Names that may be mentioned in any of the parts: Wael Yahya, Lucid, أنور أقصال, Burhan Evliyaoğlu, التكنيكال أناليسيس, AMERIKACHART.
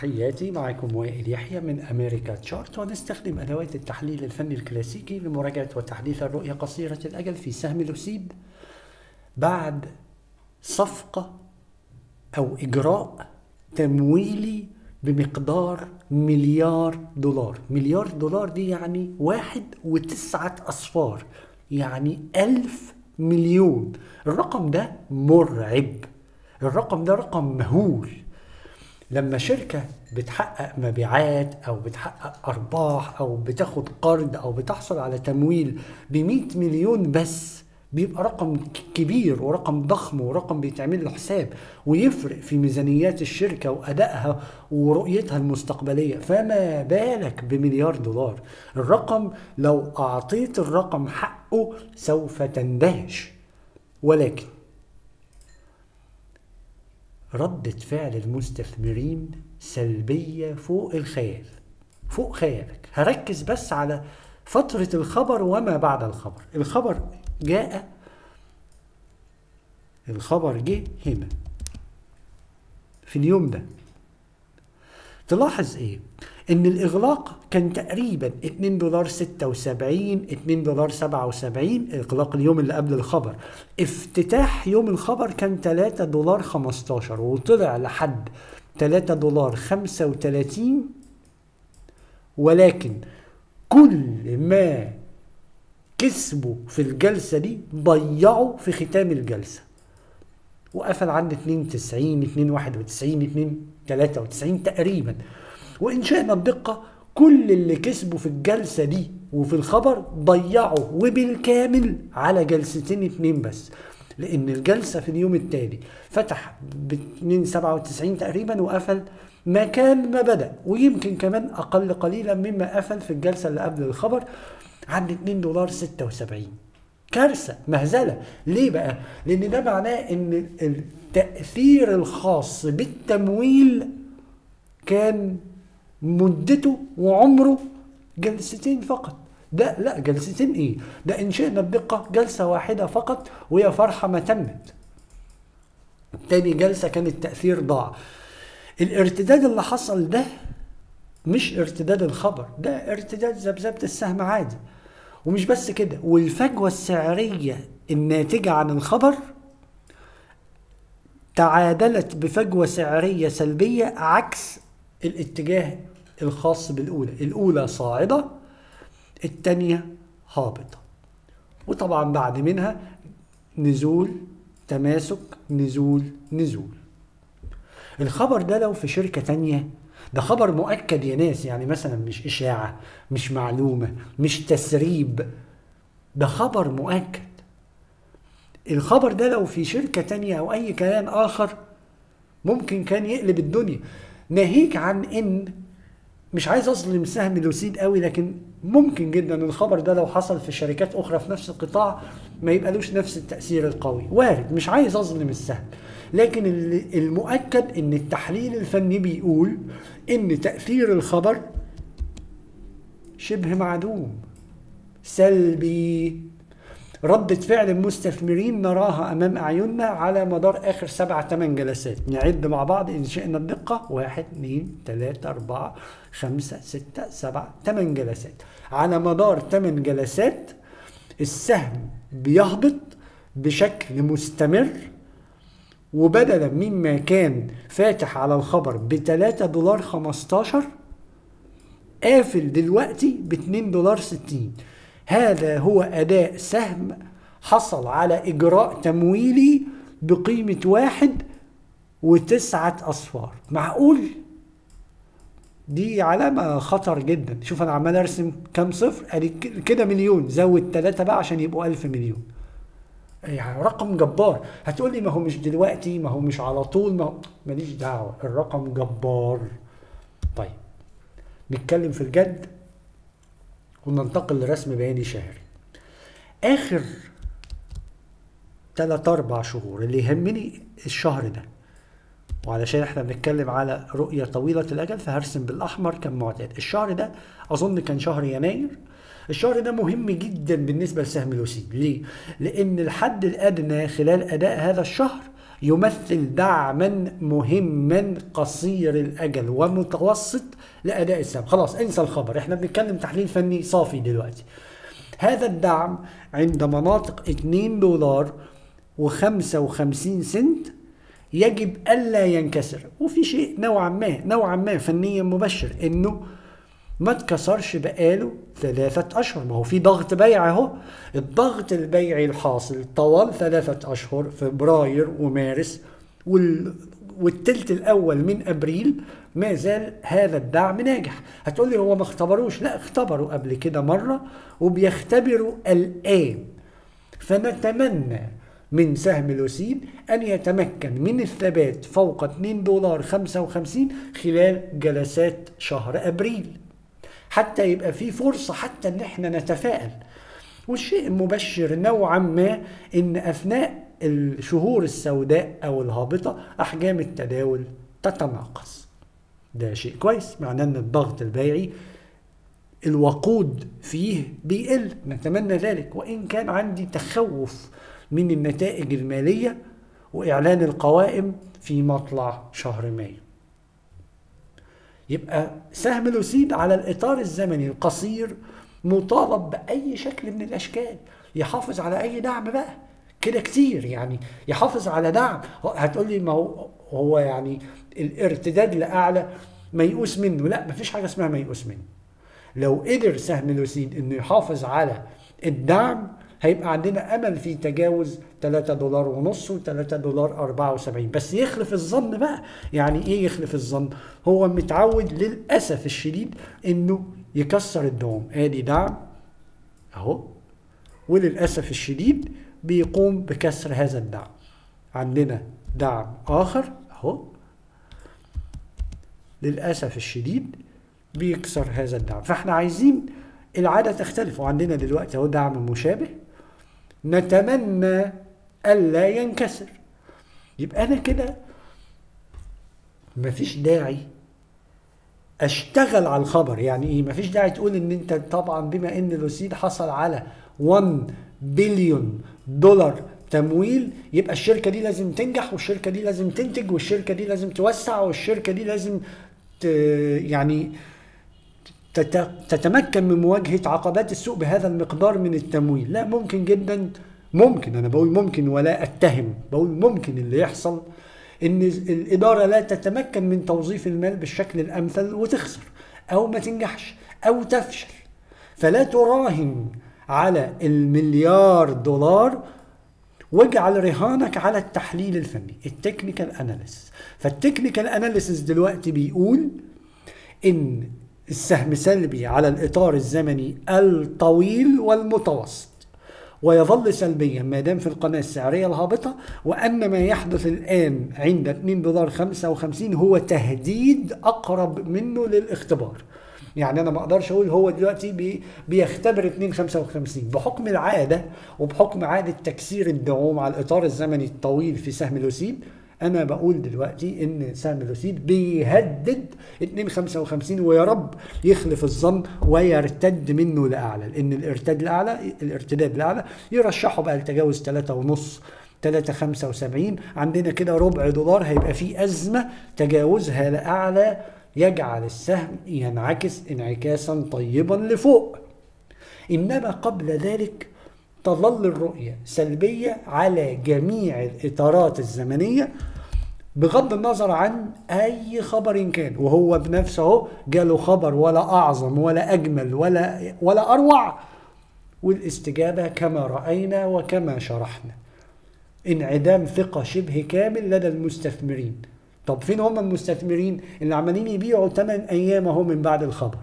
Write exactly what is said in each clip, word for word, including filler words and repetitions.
تحياتي، معكم وائل يحيى من أمريكا تشارت، ونستخدم أدوات التحليل الفني الكلاسيكي لمراجعة وتحليل الرؤية قصيرة الأجل في سهم لوسيد بعد صفقة أو إجراء تمويلي بمقدار مليار دولار. مليار دولار دي يعني واحد وتسعة أصفار، يعني ألف مليون. الرقم ده مرعب، الرقم ده رقم مهول. لما شركة بتحقق مبيعات أو بتحقق أرباح أو بتاخد قرض أو بتحصل على تمويل بمئة مليون بس، بيبقى رقم كبير ورقم ضخم ورقم بيتعمل له حساب ويفرق في ميزانيات الشركة وأدائها ورؤيتها المستقبلية، فما بالك بمليار دولار. الرقم لو أعطيت الرقم حقه سوف تندهش. ولكن ردة فعل المستثمرين سلبية فوق الخيال، فوق خيالك. هركز بس على فترة الخبر وما بعد الخبر. الخبر جاء، الخبر جه هنا في اليوم ده. تلاحظ ايه؟ ان الاغلاق كان تقريبا اتنين دولار ستة وسبعين، اتنين دولار سبعة وسبعين اغلاق اليوم اللي قبل الخبر. افتتاح يوم الخبر كان تلاتة دولار خمستاشر، وطلع لحد تلاتة دولار خمسة وتلاتين. ولكن كل ما كسبوا في الجلسة دي ضيعوا في ختام الجلسة، وقفل عند اتنين تسعين اتنين واحد وتسعين اتنين تلاتة وتسعين تقريبا. وإن شئنا بدقة كل اللي كسبوا في الجلسة دي وفي الخبر ضيعوا، وبالكامل على جلستين اتنين بس، لأن الجلسة في اليوم التالي فتح ب اتنين سبعة وتسعين تقريبا وقفل مكان ما بدأ، ويمكن كمان أقل قليلا مما قفل في الجلسة اللي قبل الخبر عند اتنين دولار ستة وسبعين. كارثة، مهزلة. ليه بقى؟ لأن ده معناه إن التأثير الخاص بالتمويل كان مدته وعمره جلستين فقط. ده لا، جلستين ايه؟ ده إن شئنا بدقة جلسة واحدة فقط، ويا فرحة ما تمت. تاني جلسة كان التأثير ضاع. الارتداد اللي حصل ده مش ارتداد الخبر، ده ارتداد ذبذبة السهم عادي. ومش بس كده، والفجوة السعرية الناتجة عن الخبر تعادلت بفجوة سعرية سلبية عكس الاتجاه الخاص بالأولى. الأولى صاعدة، التانية هابطة، وطبعا بعد منها نزول تماسك نزول نزول. الخبر ده لو في شركة تانية، ده خبر مؤكد يا ناس، يعني مثلا مش إشاعة، مش معلومة، مش تسريب، ده خبر مؤكد. الخبر ده لو في شركة تانية أو أي كلام آخر ممكن كان يقلب الدنيا. ناهيك عن إن مش عايز أظلم سهم لوسيد قوي، لكن ممكن جدا الخبر ده لو حصل في شركات أخرى في نفس القطاع ما يبقالوش نفس التأثير القوي، وارد. مش عايز أظلم السهم، لكن المؤكد إن التحليل الفني بيقول إن تأثير الخبر شبه معدوم، سلبي. ردة فعل المستثمرين نراها أمام أعيننا على مدار آخر سبع تمن جلسات. نعد مع بعض إن شئنا بدقة، واحد اتنين تلاتة أربعة خمسة ستة سبعة تمن جلسات. على مدار تمن جلسات السهم بيهبط بشكل مستمر، وبدلا مما كان فاتح على الخبر بتلاتة دولار خمستاشر قافل دلوقتي باتنين دولار ستين. هذا هو أداء سهم حصل على إجراء تمويلي بقيمة واحد وتسعة أصفار. معقول؟ دي علامة خطر جدا. شوف أنا عمال أرسم كام صفر، أدي كده مليون، زود تلاتة بقى عشان يبقوا ألف مليون. يعني رقم جبار. هتقولي ما هو مش دلوقتي، ما هو مش على طول، ما هو ماليش دعوة، الرقم جبار. طيب نتكلم في الجد وننتقل لرسم بياني شهري. آخر تلاتة أربع شهور اللي يهمني الشهر ده، وعلشان احنا بنتكلم على رؤية طويلة الأجل فهرسم بالأحمر كالمعتاد. الشهر ده أظن كان شهر يناير. الشهر ده مهم جدا بالنسبة لسهم لوسيد. ليه؟ لأن الحد الأدنى خلال أداء هذا الشهر يمثل دعما مهما قصير الأجل ومتوسط لأداء السهم. خلاص انسى الخبر، احنا بنتكلم تحليل فني صافي دلوقتي. هذا الدعم عند مناطق اتنين دولار وخمسة وخمسين سنت يجب ألا ينكسر، وفي شيء نوعا ما نوعا ما فنيا مبشر إنه ما اتكسرش بقاله ثلاثة أشهر، ما هو في ضغط بيع أهو. الضغط البيعي الحاصل طوال ثلاثة أشهر، فبراير ومارس وال... والتلت الأول من أبريل، ما زال هذا الدعم ناجح. هتقولي هو ما اختبروش، لا اختبروا قبل كده مرة وبيختبروا الآن. فنتمنى من سهم لوسيد أن يتمكن من الثبات فوق اتنين دولار خمسة وخمسين خلال جلسات شهر أبريل، حتى يبقى في فرصة حتى إن احنا نتفائل. والشيء المبشر نوعا ما إن أثناء الشهور السوداء أو الهابطة أحجام التداول تتناقص. ده شيء كويس، معناه إن الضغط البيعي الوقود فيه بيقل، نتمنى ذلك. وإن كان عندي تخوف من النتائج المالية وإعلان القوائم في مطلع شهر مايو. يبقى سهم لوسيد على الإطار الزمني القصير مطالب بأي شكل من الأشكال يحافظ على أي دعم بقى كده كتير، يعني يحافظ على دعم. هتقولي ما هو هو يعني الارتداد لأعلى ميؤوس منه، لا مفيش حاجة اسمها ميؤوس منه. لو قدر سهم لوسيد إنه يحافظ على الدعم هيبقى عندنا امل في تجاوز تلاتة دولار ونص وتلاتة دولار اربعة وسبعين. بس يخلف الظن بقى، يعني ايه يخلف الظن؟ هو متعود للاسف الشديد انه يكسر الدعم، ادي دعم اهو، وللاسف الشديد بيقوم بكسر هذا الدعم. عندنا دعم اخر اهو، للاسف الشديد بيكسر هذا الدعم. فاحنا عايزين العادة تختلف، وعندنا دلوقتي اهو دعم مشابه نتمنى ألا ينكسر. يبقى أنا كده مفيش داعي أشتغل على الخبر. يعني إيه؟ مفيش داعي تقول إن أنت طبعًا بما إن لوسيد حصل على واحد بليون دولار تمويل يبقى الشركة دي لازم تنجح، والشركة دي لازم تنتج، والشركة دي لازم توسع، والشركة دي لازم ت... يعني تتمكن من مواجهة عقبات السوق بهذا المقدار من التمويل. لا، ممكن جدا، ممكن، أنا بقول ممكن ولا أتهم، بقول ممكن اللي يحصل إن الإدارة لا تتمكن من توظيف المال بالشكل الأمثل وتخسر أو ما تنجحش أو تفشل. فلا تراهن على المليار دولار واجعل رهانك على التحليل الفني، التكنيكال أناليسيس. فالتكنيكال أناليسيس دلوقتي بيقول إن السهم سلبي على الإطار الزمني الطويل والمتوسط، ويظل سلبيا ما دام في القناة السعرية الهابطة، وأن ما يحدث الآن عند اتنين دولار خمسة وخمسين هو تهديد أقرب منه للاختبار. يعني أنا ما أقدرش أقول هو دلوقتي بيختبر اتنين خمسة وخمسين بحكم العادة وبحكم عادة تكسير الدعوم على الإطار الزمني الطويل في سهم لوسيد. أنا بقول دلوقتي إن سهم لوسيد بيهدد اتنين خمسة وخمسين، ويا رب يخلف الظن ويرتد منه لأعلى، لأن الارتداد الأعلى الارتداد الأعلى يرشحه بقى لتجاوز تلاتة ونص تلاتة خمسة وسبعين. عندنا كده ربع دولار هيبقى فيه أزمة، تجاوزها لأعلى يجعل السهم ينعكس انعكاسا طيبا لفوق. إنما قبل ذلك تظل الرؤية سلبية على جميع الإطارات الزمنية بغض النظر عن أي خبر كان. وهو بنفسه جاله خبر ولا أعظم ولا أجمل ولا ولا أروع، والاستجابة كما رأينا وكما شرحنا انعدام ثقة شبه كامل لدى المستثمرين. طب فين هم المستثمرين اللي عمالين يبيعوا تمن أيام اهو من بعد الخبر؟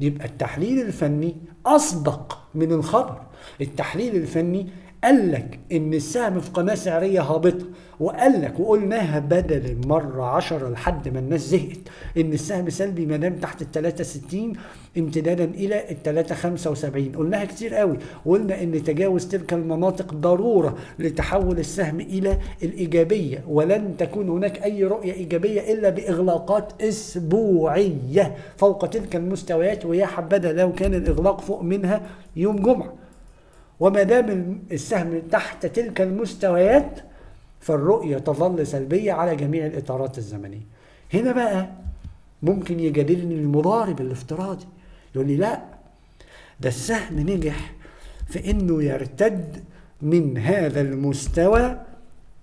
يبقى التحليل الفني أصدق من الخبر. التحليل الفني قال لك إن السهم في قناة سعرية هابطة، وقال لك وقلناها بدل المرة عشرة لحد ما الناس زهقت إن السهم سلبي ما دام تحت ال تلاتة ستين امتدادا إلى ال تلاتة خمسة وسبعين. قلناها كتير قوي، وقلنا إن تجاوز تلك المناطق ضرورة لتحول السهم إلى الإيجابية، ولن تكون هناك أي رؤية إيجابية إلا بإغلاقات أسبوعية فوق تلك المستويات، ويا حبذا لو كان الإغلاق فوق منها يوم جمعة. وما دام السهم تحت تلك المستويات فالرؤية تظل سلبية على جميع الإطارات الزمنية. هنا بقى ممكن يجادلني المضارب الافتراضي يقول لي لا، ده السهم نجح في إنه يرتد من هذا المستوى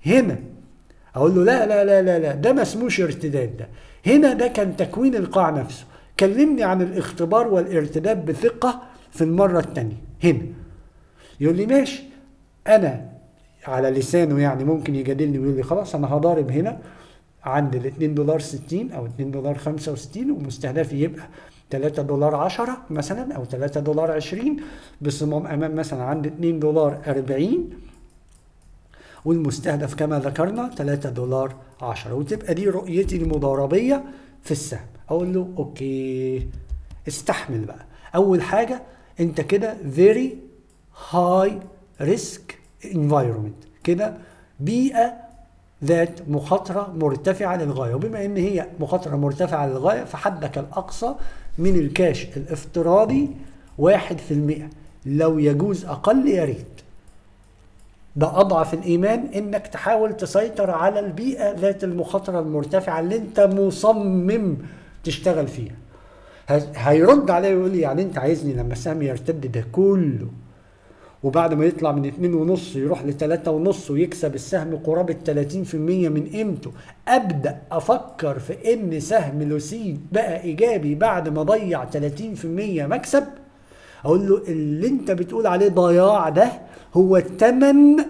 هنا. أقول له لا لا لا لا لا، ده ما اسموش ارتداد، ده هنا ده كان تكوين القاع نفسه. كلمني عن الاختبار والارتداد بثقة في المرة الثانية هنا. يقول لي ماشي، أنا على لسانه يعني ممكن يجادلني ويقول لي خلاص أنا هضارب هنا عند ال اتنين دولار ستين أو اتنين دولار خمسة وستين، ومستهدفي يبقى تلاتة دولار عشرة مثلا أو تلاتة دولار عشرين، بصمام أمام مثلا عند اتنين دولار أربعين، والمستهدف كما ذكرنا تلاتة دولار عشرة، وتبقى دي رؤيتي المضاربية في السهم. أقول له أوكي استحمل بقى. أول حاجة أنت كده very high risk environment، كده بيئة ذات مخاطرة مرتفعة للغاية، وبما إن هي مخاطرة مرتفعة للغاية فحدك الأقصى من الكاش الافتراضي واحد في المية، لو يجوز أقل يا ريت. ده أضعف الإيمان إنك تحاول تسيطر على البيئة ذات المخاطرة المرتفعة اللي أنت مصمم تشتغل فيها. هيرد عليا ويقول لي يعني أنت عايزني لما السهم يرتد ده كله وبعد ما يطلع من اتنين ونص يروح لتلاتة ونص ويكسب السهم قرابة تلاتين في المية من قيمته، أبدأ أفكر في إن سهم لوسيد بقى إيجابي بعد ما ضيع تلاتين في المية مكسب؟ أقول له اللي أنت بتقول عليه ضياع ده هو تمن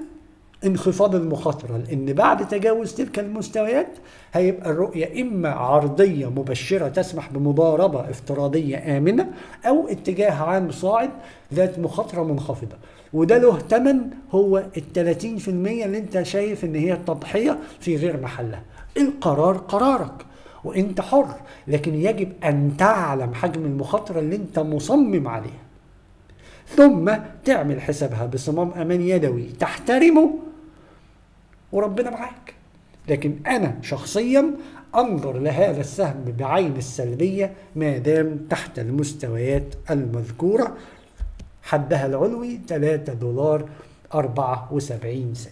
انخفاض المخاطرة، لأن بعد تجاوز تلك المستويات هيبقى الرؤية إما عرضية مبشرة تسمح بمضاربة افتراضية آمنة، أو اتجاه عام صاعد ذات مخاطرة منخفضة، وده له تمن هو التلاتين في المية اللي أنت شايف إن هي التضحية في غير محلها. القرار قرارك وأنت حر، لكن يجب أن تعلم حجم المخاطرة اللي أنت مصمم عليها، ثم تعمل حسابها بصمام أمان يدوي تحترمه وربنا معاك. لكن أنا شخصيا أنظر لهذا السهم بعين السلبية ما دام تحت المستويات المذكورة، حدها العلوي تلاتة دولار أربعة وسبعين سنت،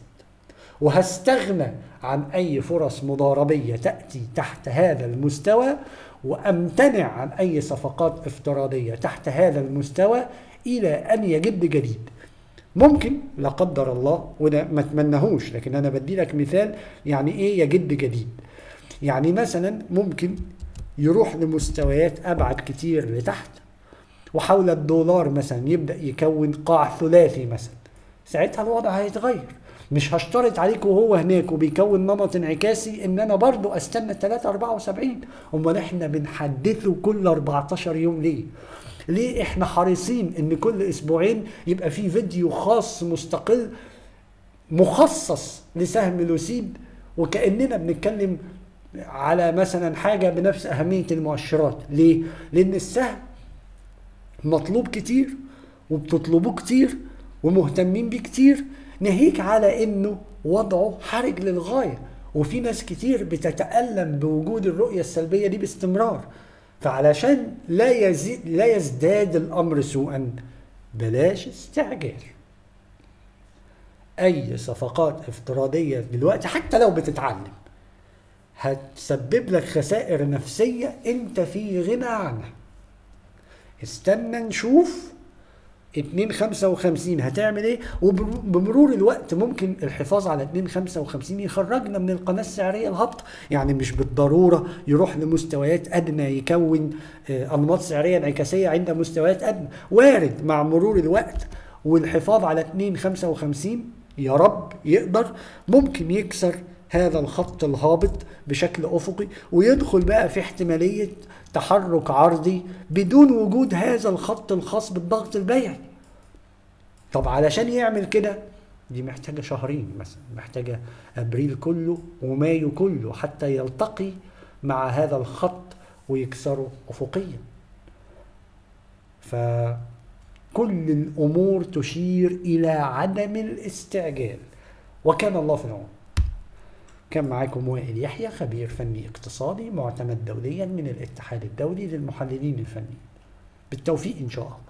وهستغنى عن أي فرص مضاربية تأتي تحت هذا المستوى، وأمتنع عن أي صفقات افتراضية تحت هذا المستوى إلى أن يجد جديد. ممكن لا قدر الله، وده ما اتمنهوش، لكن أنا بدي لك مثال يعني إيه يجد جديد. يعني مثلا ممكن يروح لمستويات أبعد كتير لتحت، وحول الدولار مثلا يبدأ يكون قاع ثلاثي مثلا، ساعتها الوضع هيتغير. مش هشترط عليك وهو هناك وبيكون نمط انعكاسي ان انا برضو استنى تلاتة أربعة وسبعين. امال احنا بنحدثه كل أربعتاشر يوم ليه؟ ليه احنا حريصين ان كل اسبوعين يبقى في فيديو خاص مستقل مخصص لسهم لوسيد، وكأننا بنتكلم على مثلا حاجة بنفس اهمية المؤشرات؟ ليه؟ لان السهم مطلوب كتير وبتطلبوه كتير ومهتمين بيه كتير، ناهيك على انه وضعه حرج للغايه، وفي ناس كتير بتتالم بوجود الرؤيه السلبيه دي باستمرار. فعلشان لا يزيد لا يزداد الامر سوءا، بلاش استعجال. اي صفقات افتراضيه دلوقتي حتى لو بتتعلم هتسبب لك خسائر نفسيه انت في غنى عنها. استنى نشوف اتنين خمسة وخمسين هتعمل ايه، وبمرور الوقت ممكن الحفاظ على اتنين خمسة وخمسين يخرجنا من القناه السعريه الهابطه. يعني مش بالضروره يروح لمستويات ادنى يكون انماط سعريه انعكاسيه عند مستويات ادنى، وارد مع مرور الوقت والحفاظ على اتنين خمسة وخمسين يا رب يقدر ممكن يكسر هذا الخط الهابط بشكل افقي، ويدخل بقى في احتماليه تحرك عرضي بدون وجود هذا الخط الخاص بالضغط البيعي. طب علشان يعمل كده دي محتاجه شهرين مثلا، محتاجه ابريل كله ومايو كله حتى يلتقي مع هذا الخط ويكسره افقيا. فكل الامور تشير الى عدم الاستعجال، وكان الله في العون. كان معاكم وائل يحيى، خبير فني اقتصادي معتمد دوليا من الاتحاد الدولي للمحللين الفنيين. بالتوفيق إن شاء الله.